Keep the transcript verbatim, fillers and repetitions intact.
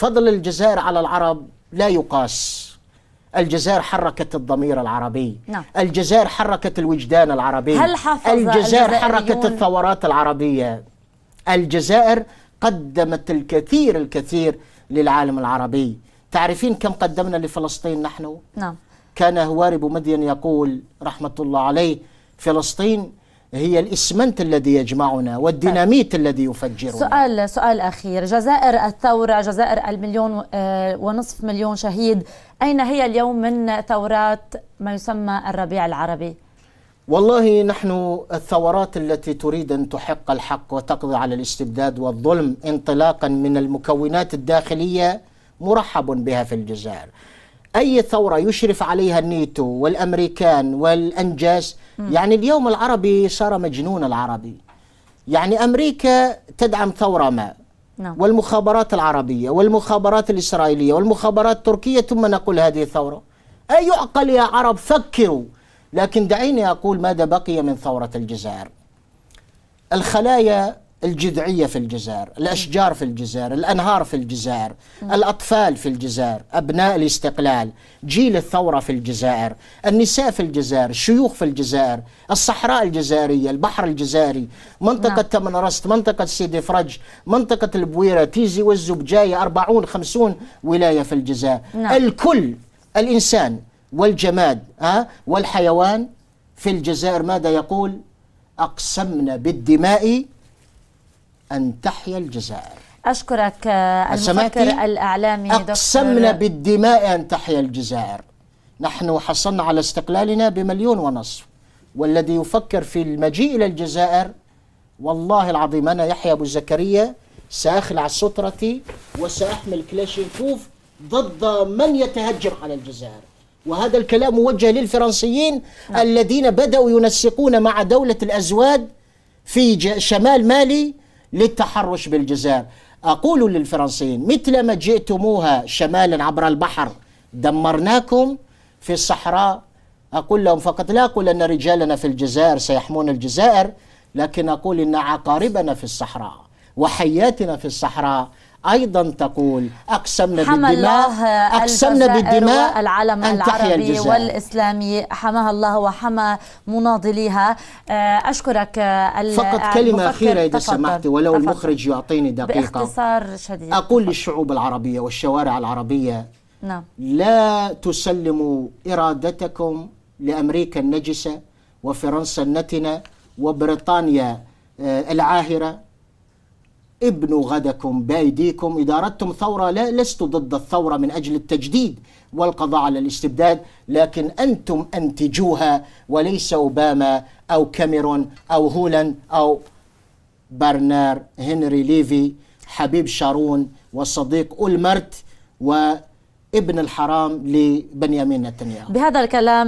فضل الجزائر على العرب لا يقاس. الجزائر حركت الضمير العربي، نعم. الجزائر حركت الوجدان العربي. هل الجزائر حركت الثورات العربية. الجزائر قدمت الكثير الكثير للعالم العربي. تعرفين كم قدمنا لفلسطين نحن؟ نعم. كان هواري بومدين يقول رحمة الله عليه: فلسطين هي الإسمنت الذي يجمعنا والديناميت طيب. الذي يفجرنا. سؤال سؤال أخير، جزائر الثورة، جزائر المليون ونصف مليون شهيد، أين هي اليوم من ثورات ما يسمى الربيع العربي؟ والله نحن الثورات التي تريد أن تحق الحق وتقضي على الاستبداد والظلم انطلاقا من المكونات الداخلية مرحب بها في الجزائر. أي ثورة يشرف عليها الناتو والأمريكان والأنجاس. يعني اليوم العربي صار مجنون العربي. يعني أمريكا تدعم ثورة ما، والمخابرات العربية والمخابرات الإسرائيلية والمخابرات التركية، ثم نقول هذه ثورة. أي عقل يا عرب، فكروا. لكن دعيني أقول ماذا بقي من ثورة الجزائر. الخلايا الجذعية في الجزائر، الأشجار في الجزائر، الأنهار في الجزائر، الأطفال في الجزائر، أبناء الاستقلال، جيل الثورة في الجزائر، النساء في الجزائر، الشيوخ في الجزائر، الصحراء الجزائرية، البحر الجزائري، منطقة تمنرست، منطقة سيدي فرج، منطقة البويرة، تيزي وزو، بجاية، أربعون خمسون ولاية في الجزائر. الكل، الإنسان والجماد ها والحيوان في الجزائر ماذا يقول؟ أقسمنا بالدماء أن تحيا الجزائر. أشكرك المفكر الإعلامي دكتور. أقسمنا بالدماء أن تحيا الجزائر. نحن حصلنا على استقلالنا بمليون ونصف، والذي يفكر في المجيء إلى الجزائر والله العظيم أنا يحيى أبو الزكريا سأخلع سترتي وسأحمل كلاشينكوف ضد من يتهجم على الجزائر. وهذا الكلام موجه للفرنسيين لا. الذين بدأوا ينسقون مع دولة الأزواد في شمال مالي للتحرش بالجزائر. أقول للفرنسيين: مثلما جئتموها شمالا عبر البحر دمرناكم في الصحراء. أقول لهم فقط، لا أقول أن رجالنا في الجزائر سيحمون الجزائر، لكن أقول أن عقاربنا في الصحراء وحياتنا في الصحراء أيضا تقول أقسمنا بالدماء أقسمنا بالدماء العالم العربي والإسلامي، حماها الله وحمى مناضليها. أشكرك. فقط كلمة أخيرة إذا سمحت، ولو تفضل. المخرج يعطيني دقيقة باختصار شديد. أقول تفضل. للشعوب العربية والشوارع العربية: نعم. لا تسلموا إرادتكم لأمريكا النجسة وفرنسا النتنة وبريطانيا العاهرة. ابنوا غدكم بأيديكم. إذا أردتم ثورة، لا لست ضد الثورة من أجل التجديد والقضاء على الاستبداد، لكن أنتم أنتجوها، وليس أوباما أو كاميرون أو هولاند أو برنار هنري ليفي حبيب شارون والصديق أولمرت وابن الحرام لبنيامين نتنياهو. بهذا الكلام